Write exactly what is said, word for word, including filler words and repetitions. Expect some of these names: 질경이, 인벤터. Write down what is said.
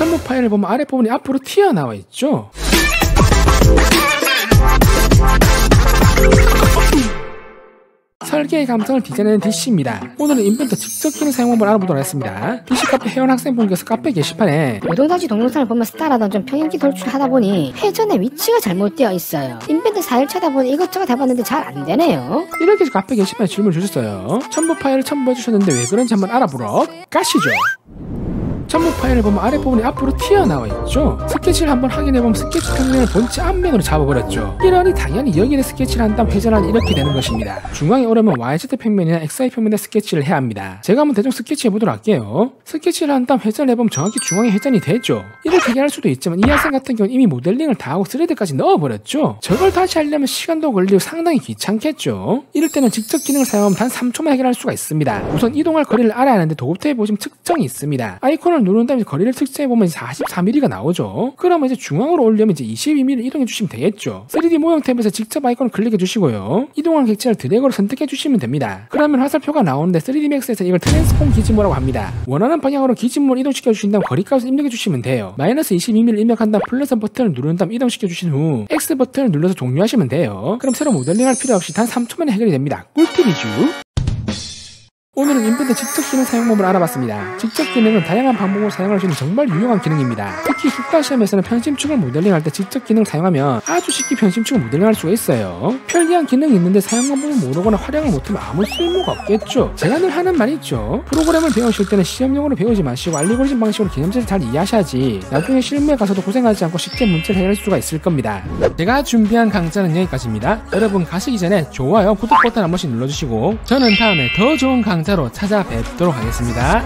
첨부 파일을 보면 아래 부분이 앞으로 튀어나와 있죠. 설계의 감성을 디자인하는 디씨입니다. 오늘은 인벤터 직접 키는 사용 방법을 알아보도록 하겠습니다. 디씨 카페 회원 학생분께서 카페 게시판에 여덟 가지 동영상을 보면 스타라던 좀 평행기 돌출을 하다보니 회전의 위치가 잘못되어 있어요. 인벤터 사일 찾아보니 이것저것 해봤는데 잘 안되네요. 이렇게 카페 게시판에 질문을 주셨어요. 첨부 파일을 첨부해주셨는데 왜 그런지 한번 알아보러 가시죠. 첨부 파일을 보면 아랫부분이 앞으로 튀어나와 있죠. 스케치를 한번 확인해보면 스케치 평면을 본체 앞면으로 잡아버렸죠. 이러니 당연히 여기를 스케치를 한 다음 회전하니 이렇게 되는 것입니다. 중앙에 오려면 와이지 평면이나 엑스와이 평면에 스케치를 해야 합니다. 제가 한번 대충 스케치해보도록 할게요. 스케치를 한 다음 회전을 해보면 정확히 중앙에 회전이 되죠. 이렇게 할 수도 있지만 이 학생 같은 경우는 이미 모델링을 다 하고 쓰리디까지 넣어버렸죠. 저걸 다시 하려면 시간도 걸리고 상당히 귀찮겠죠. 이럴 때는 직접 기능을 사용하면 단 삼 초만 해결할 수가 있습니다. 우선 이동할 거리를 알아야 하는데 도구탭에 보시면 측정이 있습니다. 아이콘을 누른 다음에 거리를 측정해보면 사십사 밀리미터가 나오죠. 그러면 이제 중앙으로 올리려면 이제 이십이 밀리미터를 이동해주시면 되겠죠. 쓰리디 모형 탭에서 직접 아이콘을 클릭해주시고요. 이동한 객체를 드래그로 선택해주시면 됩니다. 그러면 화살표가 나오는데 쓰리디 맥스에서 이걸 트랜스폼 기지모라고 합니다. 원하는 방향으로 기지모를 이동시켜주신 다음 거리값을 입력해주시면 돼요. 마이너스 이십이 밀리미터를 입력한 다음 플러스 버튼을 누른 다음 이동시켜주신 후 X 버튼을 눌러서 종료하시면 돼요. 그럼 새로 모델링할 필요 없이 단 삼 초만에 해결이 됩니다. 꿀팁이죠. 오늘은 인벤터 직접 기능 사용법을 알아봤습니다. 직접 기능은 다양한 방법으로 사용할 수 있는 정말 유용한 기능입니다. 특히 숙달시험에서는 편심축을 모델링할 때 직접 기능을 사용하면 아주 쉽게 편심축을 모델링할 수가 있어요. 편리한 기능이 있는데 사용 방법을 모르거나 활용을 못하면 아무 쓸모가 없겠죠. 제가 늘 하는 말 있죠. 프로그램을 배우실 때는 시험용으로 배우지 마시고 알고리즘 방식으로 개념체를 잘 이해하셔야지 나중에 실무에 가서도 고생하지 않고 쉽게 문제를 해결할 수가 있을 겁니다. 제가 준비한 강좌는 여기까지입니다. 여러분 가시기 전에 좋아요, 구독 버튼 한 번씩 눌러주시고 저는 다음에 더 좋은 강좌 강좌로 찾아뵙도록 하겠습니다.